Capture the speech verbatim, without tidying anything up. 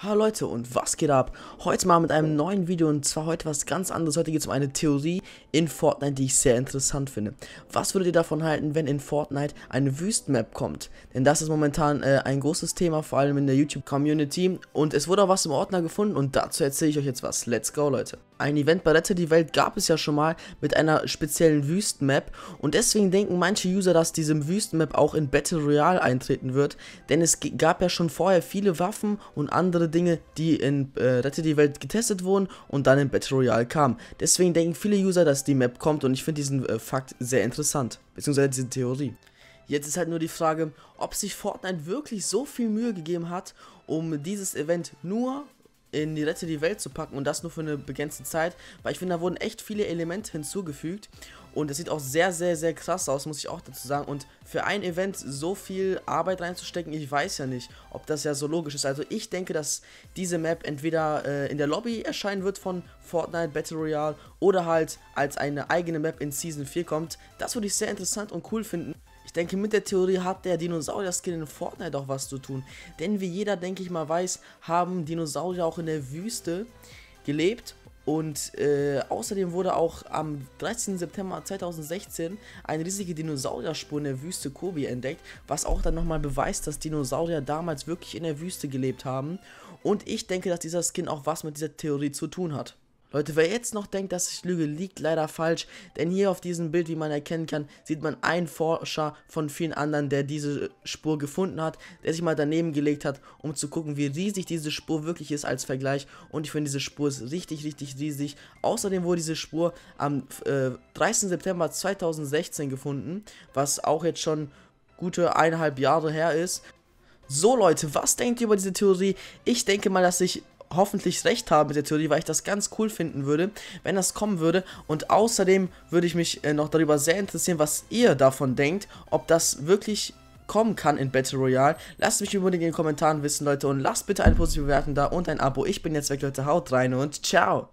Hallo Leute und was geht ab? Heute mal mit einem neuen Video und zwar heute was ganz anderes. Heute geht es um eine Theorie in Fortnite, die ich sehr interessant finde. Was würdet ihr davon halten, wenn in Fortnite eine Wüstenmap kommt? Denn das ist momentan äh, ein großes Thema, vor allem in der YouTube-Community. Und es wurde auch was im Ordner gefunden und dazu erzähle ich euch jetzt was. Let's go, Leute. Ein Event bei Rette die Welt gab es ja schon mal mit einer speziellen Wüstenmap. Und deswegen denken manche User, dass diese Wüstenmap auch in Battle Royale eintreten wird. Denn es gab ja schon vorher viele Waffen und andere Dinge, die in äh, Rette die Welt getestet wurden und dann in Battle Royale kamen. Deswegen denken viele User, dass die Map kommt und ich finde diesen äh, Fakt sehr interessant, beziehungsweise diese Theorie. Jetzt ist halt nur die Frage, ob sich Fortnite wirklich so viel Mühe gegeben hat, um dieses Event nur in die Rette die Welt zu packen und das nur für eine begrenzte Zeit, weil ich finde, da wurden echt viele Elemente hinzugefügt und es sieht auch sehr, sehr, sehr krass aus, muss ich auch dazu sagen, und für ein Event so viel Arbeit reinzustecken, ich weiß ja nicht, ob das ja so logisch ist. Also ich denke, dass diese Map entweder äh, in der Lobby erscheinen wird von Fortnite Battle Royale oder halt als eine eigene Map in Season vier kommt. Das würde ich sehr interessant und cool finden. Ich denke, mit der Theorie hat der Dinosaurier-Skin in Fortnite auch was zu tun. Denn wie jeder, denke ich mal, weiß, haben Dinosaurier auch in der Wüste gelebt. Und äh, außerdem wurde auch am dreizehnten September zweitausendsechzehn eine riesige Dinosaurierspur in der Wüste Kobi entdeckt, was auch dann nochmal beweist, dass Dinosaurier damals wirklich in der Wüste gelebt haben. Und ich denke, dass dieser Skin auch was mit dieser Theorie zu tun hat. Leute, wer jetzt noch denkt, dass ich lüge, liegt leider falsch, denn hier auf diesem Bild, wie man erkennen kann, sieht man einen Forscher von vielen anderen, der diese Spur gefunden hat, der sich mal daneben gelegt hat, um zu gucken, wie riesig diese Spur wirklich ist als Vergleich, und ich finde, diese Spur ist richtig, richtig riesig. Außerdem wurde diese Spur am äh, dreizehnten September zweitausendsechzehn gefunden, was auch jetzt schon gute eineinhalb Jahre her ist. So Leute, was denkt ihr über diese Theorie? Ich denke mal, dass ich hoffentlich recht haben mit der Theorie, weil ich das ganz cool finden würde, wenn das kommen würde. Und außerdem würde ich mich äh, noch darüber sehr interessieren, was ihr davon denkt, ob das wirklich kommen kann in Battle Royale. Lasst mich unbedingt in den Kommentaren wissen, Leute, und lasst bitte eine positive Bewertung da und ein Abo. Ich bin jetzt weg, Leute, haut rein und ciao!